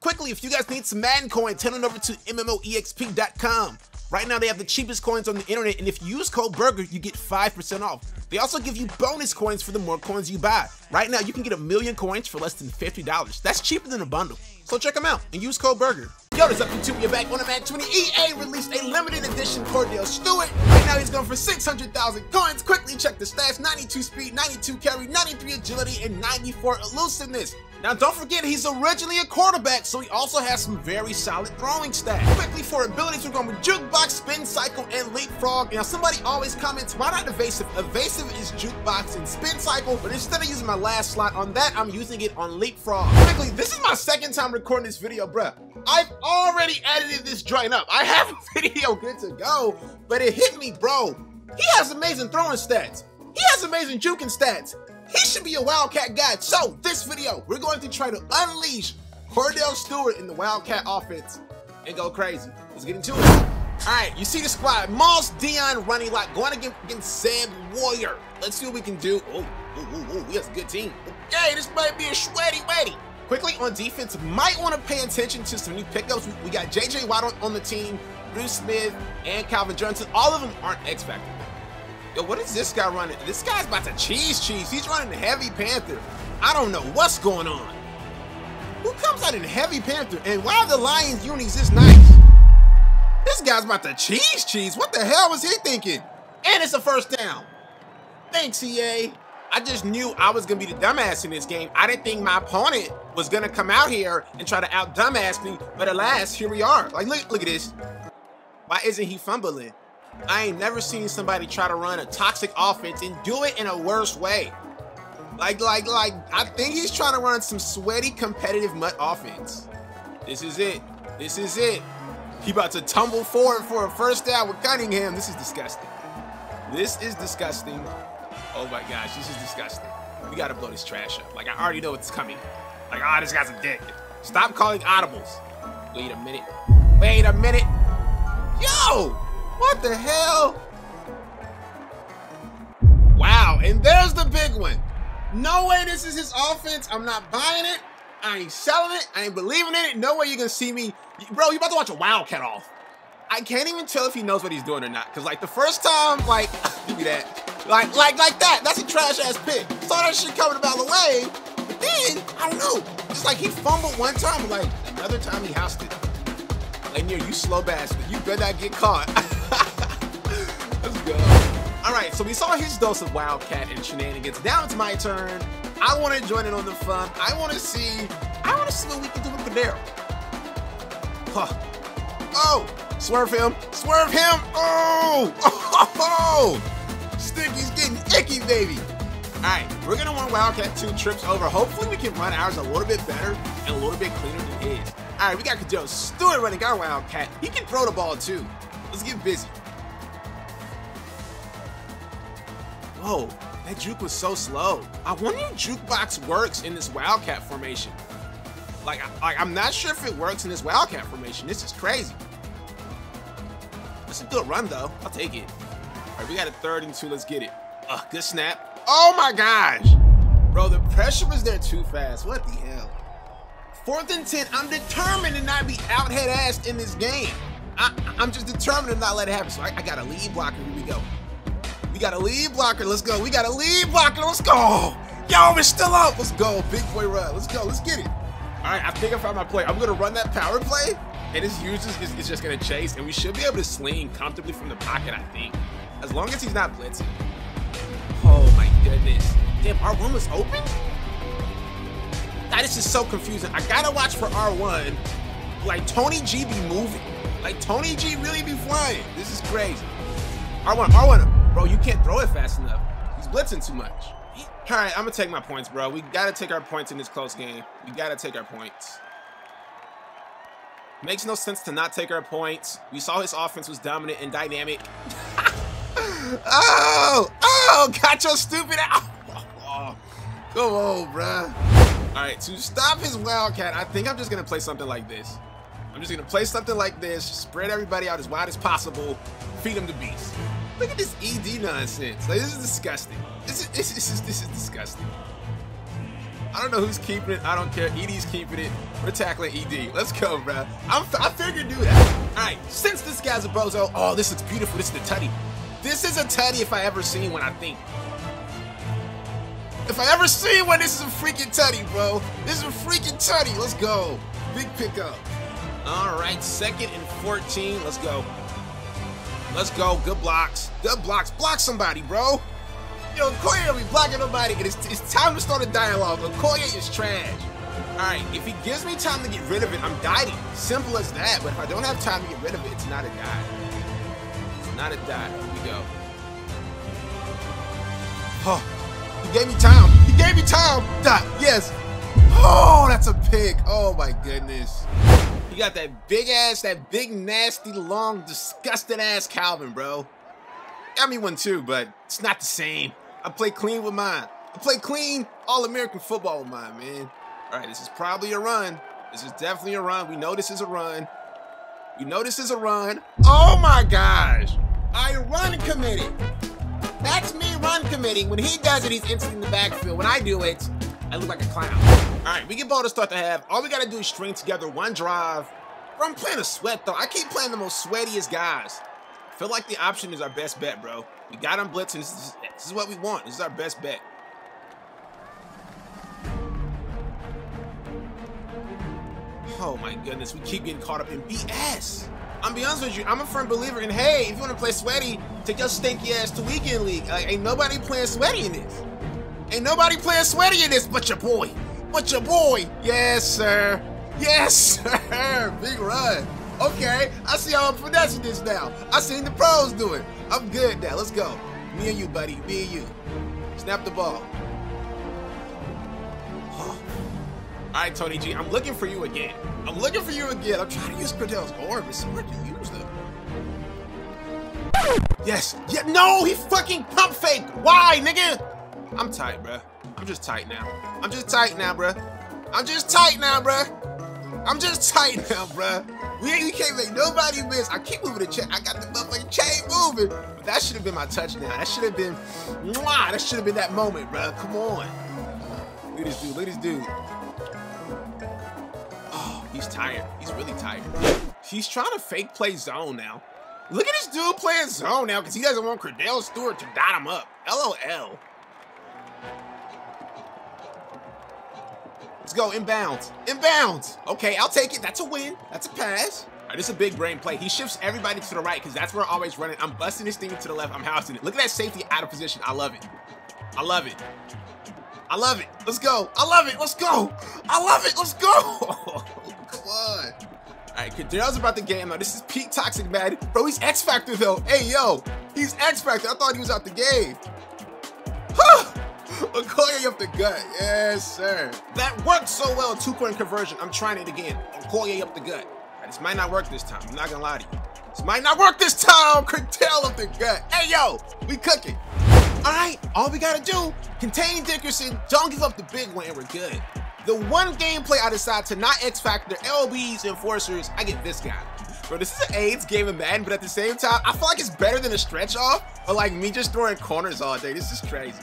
Quickly, if you guys need some Madden coins, head on over to MMOEXP.com. Right now, they have the cheapest coins on the internet, and if you use code BURGER, you get 5% off. They also give you bonus coins for the more coins you buy. Right now, you can get 1,000,000 coins for less than $50. That's cheaper than a bundle. So check them out and use code BURGER. Yo, what's up, YouTube? You're back on the Madden 20. EA released a limited edition Kordell Stewart. Right now, he's going for 600,000 coins. Quickly check the stats: 92 speed, 92 carry, 93 agility, and 94 elusiveness. Now, don't forget, he's originally a quarterback, so he also has some very solid throwing stats. Quickly, for abilities, we're going with Jukebox, Spin Cycle, and Leapfrog. Now, somebody always comments, why not Evasive? Evasive is Jukebox and Spin Cycle, but instead of using my last slot on that, I'm using it on Leapfrog. Quickly, this is my second time recording this video, bruh. I've already edited this joint up. I have a video good to go, but it hit me, bro. He has amazing throwing stats. He has amazing juking stats. He should be a Wildcat guy. So this video, we're going to try to unleash Kordell Stewart in the Wildcat offense and go crazy. Let's get into it. All right, you see the squad. Moss, Dion, Running Lock going against Zepp Warrior. Let's see what we can do. Oh, we have a good team. Okay, this might be a sweaty. Quickly on defense, might want to pay attention to some new pickups. We got JJ Watt on the team, Bruce Smith, and Calvin Johnson. All of them aren't Xfactor. Yo, what is this guy running? This guy's about to cheese. He's running the Heavy Panther. I don't know what's going on. Who comes out in Heavy Panther? And why are the Lions unis this nice? This guy's about to cheese. What the hell was he thinking? And it's a first down. Thanks, EA. I just knew I was going to be the dumbass in this game. I didn't think my opponent was going to come out here and try to out-dumbass me. But alas, here we are. Like, look at this. Why isn't he fumbling? I ain't never seen somebody try to run a toxic offense and do it in a worse way. Like, I think he's trying to run some sweaty, competitive mutt offense. This is it. He about to tumble forward for a first down with Cunningham. This is disgusting. Oh my gosh, this is disgusting. We gotta blow this trash up. Like, I already know it's coming. Like, ah, this guy's a dick. Stop calling audibles. Wait a minute. Yo! What the hell? Wow, and there's the big one. No way this is his offense. I'm not buying it. I ain't selling it. I ain't believing in it. No way you're gonna see me. Bro, you about to watch a Wildcat off. I can't even tell if he knows what he's doing or not. Cause like the first time, like, give me that. Like that. That's a trash ass pick. Saw that shit coming about the way. But then, I don't know. It's like he fumbled one time, but like another time he housed it. Lanier, you slow bastard. You better not get caught. Let's go. All right, so we saw his dose of Wildcat and shenanigans. Now it's my turn. I want to join in on the fun. I want to see what we can do with Kordell. Huh. Oh, swerve him. Oh, Sticky's getting icky, baby. All right, we're going to want Wildcat 2 trips over. Hopefully we can run ours a little bit better and a little bit cleaner than his. All right, we got Kordell Stewart running our Wildcat. He can throw the ball too. Let's get busy. Whoa, that juke was so slow. I wonder if Jukebox works in this Wildcat formation. I'm not sure if it works in this Wildcat formation. This is crazy. That's a good run though. I'll take it. All right, we got a 3rd and 2. Let's get it. Good snap. Oh my gosh. Bro, the pressure was there too fast. What the hell? 4th and 10, I'm determined to not be out head-assed in this game. I'm just determined to not let it happen. So I got a lead blocker, here we go. We got a lead blocker, let's go. We got a lead blocker, let's go. Yo, it's still up, let's go. Big boy run, let's go, let's get it. All right, I think I found my play. I'm gonna run that power play, and his users is just gonna chase, and we should be able to sling comfortably from the pocket, I think. As long as he's not blitzing. Oh my goodness. Damn, our room is open? Now, this is so confusing. I gotta watch for R1. Like, Tony G be moving. Like, Tony G really be flying. This is crazy. R1. Bro, you can't throw it fast enough. He's blitzing too much. All right, I'm gonna take my points, bro. We gotta take our points in this close game. We gotta take our points. Makes no sense to not take our points. We saw his offense was dominant and dynamic. Oh, got your stupid out. Come on, bro. All right, to stop his Wildcat, I think I'm just going to play something like this. Spread everybody out as wide as possible, feed him the beast. Look at this ED nonsense. Like, this is disgusting. This is disgusting. I don't know who's keeping it. I don't care. ED's keeping it. We're tackling ED. Let's go, bro. I figured do that. All right, since this guy's a bozo, oh, this looks beautiful. This is the tutty. This is a tutty if I ever seen one, I think. If I ever seen one, this is a freaking tutty, bro. This is a freaking tutty. Let's go. Big pickup. All right, second and 14. Let's go. Let's go. Good blocks. Good blocks. Block somebody, bro. You know, Okoye don't be blocking nobody, and it's time to start a dialogue. Okoye is trash. All right, if he gives me time to get rid of it, I'm dieting. Simple as that. But if I don't have time to get rid of it, it's not a diet. It's not a diet. Here we go. Oh, he gave me time. He gave me time. Dot. Yes. Oh, that's a pick. Oh, my goodness. He got that big ass, that big, nasty, long, disgusted ass Calvin, bro. Got me one, too, but it's not the same. I play clean with mine. I play clean All-American football with mine, man. All right, this is probably a run. This is definitely a run. We know this is a run. We know this is a run. Oh, my gosh. I run committed. That's me run committing. When he does it, he's instantly in the backfield. When I do it, I look like a clown. All right, we get ball to start the half. All we got to do is string together one drive. Bro, I'm playing a sweat, though. I keep playing the most sweatiest guys. I feel like the option is our best bet, bro. We got him blitzing. This is what we want. This is our best bet. Oh my goodness, we keep getting caught up in BS. I'm be honest with you, I'm a firm believer in, hey, if you want to play sweaty, take your stinky ass to weekend league. Like, ain't nobody playing sweaty in this. Ain't nobody playing sweaty in this, but your boy. But your boy. Yes, sir. Yes, sir. Big run. Okay, I see how I'm finessing this now. I seen the pros do it. I'm good now. Let's go. Me and you, buddy. Me and you. Snap the ball. Huh. All right, Tony G. I'm looking for you again. I'm looking for you again. I'm trying to use Kordell's orb. It's hard to use them. Yes. Yeah. No, he fucking pump faked. Why, nigga? I'm tight, bruh. I'm just tight now. I'm just tight now, bruh. I'm just tight now, bruh. I'm just tight now, bruh. We can't make nobody miss. I keep moving the chain. I got the motherfucking chain moving. But that should have been my touchdown. That should have been, mwah, that should have been that moment, bro. Come on. Look at this dude. Look at this dude. Oh, he's tired. He's really tired. He's trying to fake play zone now. Look at this dude playing zone now because he doesn't want Kordell Stewart to dot him up. LOL. Let's go, inbounds, inbounds. Okay, I'll take it, that's a win, that's a pass. All right, this is a big brain play. He shifts everybody to the right because that's where I'm always running. I'm busting this thing to the left, I'm housing it. Look at that safety out of position, I love it. I love it. I love it, let's go. I love it, let's go. I love it, let's go. Come on. All right, Kordell's about the game now. This is peak toxic Madden. Bro, he's Xfactor though. Hey, yo, he's Xfactor. I thought he was out the game. Okoye up the gut, yes sir. That worked so well, 2-point conversion. I'm trying it again. Okoye up the gut. Right, this might not work this time. I'm not gonna lie to you. This might not work this time. Kordell up the gut. Hey yo, we cooking. All right, all we gotta do, contain Dickerson. Don't give up the big one, and we're good. The one gameplay I decide to not Xfactor LBs enforcers, I get this guy. Bro, this is an AIDS game of Madden, but at the same time, I feel like it's better than a stretch off or like me just throwing corners all day. This is crazy.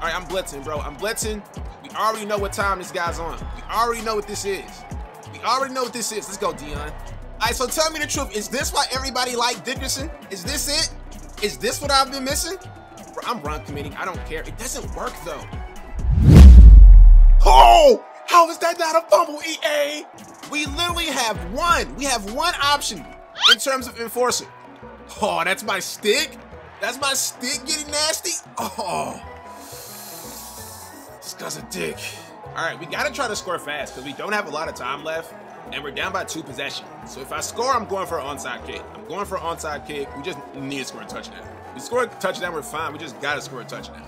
All right, I'm blitzing, bro. I'm blitzing. We already know what time this guy's on. We already know what this is. We already know what this is. Let's go, Dion. All right, so tell me the truth. Is this why everybody liked Dickerson? Is this it? Is this what I've been missing? Bro, I'm run committing. I don't care. It doesn't work, though. Oh, how is that not a fumble, EA? We literally have one. We have one option in terms of enforcer. Oh, that's my stick? That's my stick getting nasty? Oh. Cause a dick. All right, we gotta try to score fast because we don't have a lot of time left and we're down by 2 possessions. So if I score, I'm going for an onside kick. I'm going for an onside kick. We just need to score a touchdown. We score a touchdown, we're fine. We just gotta score a touchdown.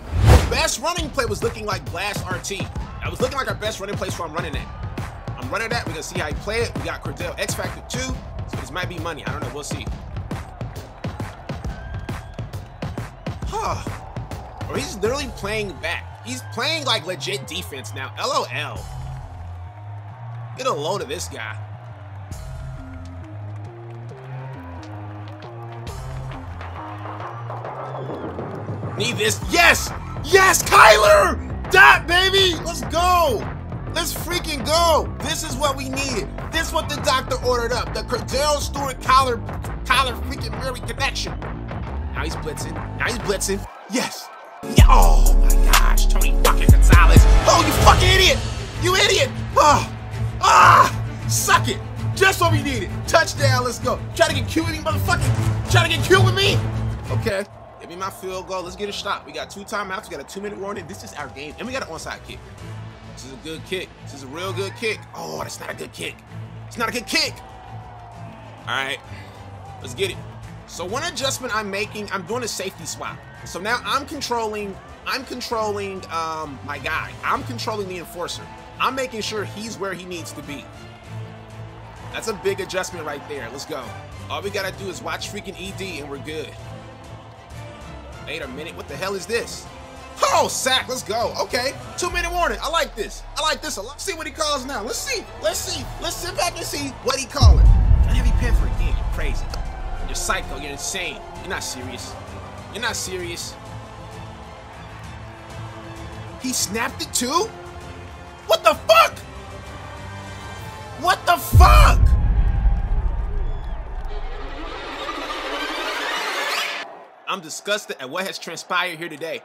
Best running play was looking like Blast RT. I was looking like our best running play, so I'm running that. I'm running that, we're gonna see how he play it. We got Kordell Xfactor 2, so this might be money. I don't know, we'll see. Huh. Or he's literally playing back. He's playing like legit defense now. LOL. Get a load of this guy. Need this. Yes! Yes, Kyler! dot, baby. Let's go. Let's freaking go. This is what we needed. This is what the doctor ordered up. The Kordell Stewart Kyler freaking Murray connection. Now he's blitzing. Now he's blitzing. Yes. Yeah. Oh my gosh, Tony fucking Gonzalez. Oh, you fucking idiot. You idiot. Oh. Ah. Suck it. Just what we needed. Touchdown. Let's go. Try to get cute with me, motherfucker. Try to get cute with me. Okay. Give me my field goal. Let's get a stop. We got 2 timeouts. We got a 2-minute warning. This is our game. And we got an onside kick. This is a good kick. This is a real good kick. Oh, that's not a good kick. It's not a good kick. All right. Let's get it. So one adjustment I'm making, I'm doing a safety swap. So now I'm controlling my guy. I'm controlling the enforcer. I'm making sure he's where he needs to be. That's a big adjustment right there. Let's go. All we got to do is watch freaking ED and we're good. Wait a minute. What the hell is this? Oh, sack. Let's go. Okay. 2-minute warning. I like this. I like this a lot. Let's see what he calls now. Let's see. Let's see. Let's sit back and see what he calling. Heavy Panther again. You're crazy. You're psycho. You're insane. You're not serious. You're not serious. He snapped it too? What the fuck? What the fuck? I'm disgusted at what has transpired here today.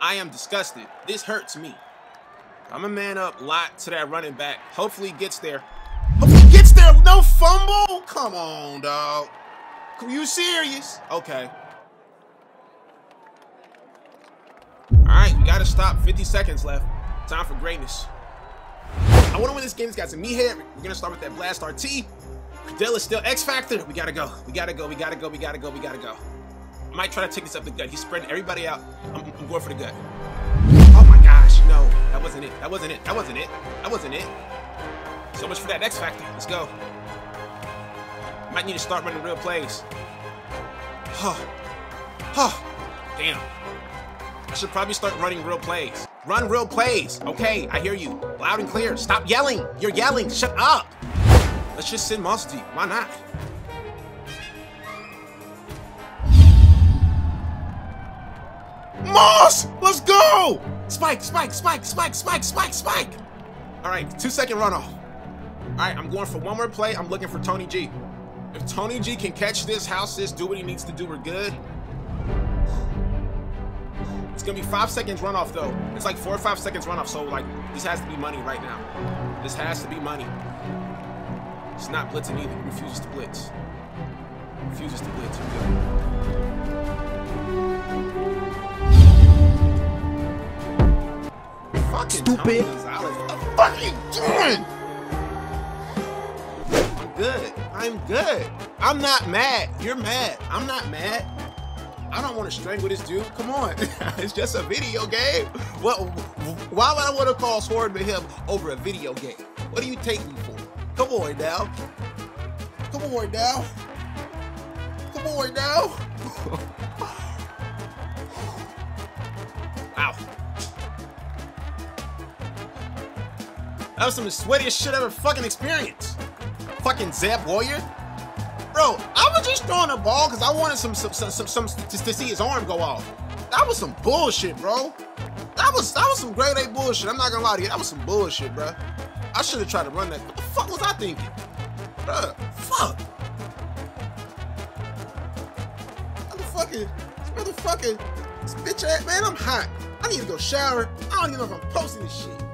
I am disgusted. This hurts me. I'm a man up lot to that running back. Hopefully he gets there. Hopefully he gets there. No fumble. Come on, dog. Are you serious? Okay. All right, we got to stop. 50 seconds left. Time for greatness. I want to win this game. It's got some meat here. We're going to start with that blast RT. Kordell is still Xfactor. We got to go. We got to go. We got to go. We got to go. We got to go. I might try to take this up the gut. He's spreading everybody out. I'm going for the gut. Oh my gosh. No, that wasn't it. That wasn't it. That wasn't it. That wasn't it. So much for that Xfactor. Let's go. Might need to start running real plays. Huh. Huh. Damn. I should probably start running real plays. Run real plays. Okay, I hear you. Loud and clear. Stop yelling. You're yelling. Shut up. Let's just send Moss deep. Why not? Moss! Let's go! Spike, spike, spike, spike, spike, spike, spike. All right, 2-second runoff. All right, I'm going for one more play. I'm looking for Tony G. If Tony G can catch this, house this, do what he needs to do, we're good. It's gonna be 5 seconds runoff though. It's like 4 or 5 seconds runoff, so like this has to be money right now. This has to be money. It's not blitzing either. It refuses to blitz. It refuses to blitz. We're good. Fucking stupid. What the fuck are you doing? I'm good. I'm good. I'm not mad. You're mad. I'm not mad. I don't want to strangle this dude. Come on. It's just a video game. What? Why would I want to call Sword to him over a video game? What do you take me for? Come on now. Come on now. Come on now. Wow. That was some of the sweatiest shit I've ever fucking experienced. Fucking Zepp Warrior. Bro, I was just throwing a ball because I wanted some to see his arm go off. That was some bullshit, bro. That was some grade A bullshit. I'm not gonna lie to you. That was some bullshit, bro. I should have tried to run that. What the fuck was I thinking? Bro, fuck. This bitch ass man. I'm hot. I need to go shower. I don't even know if I'm posting this shit.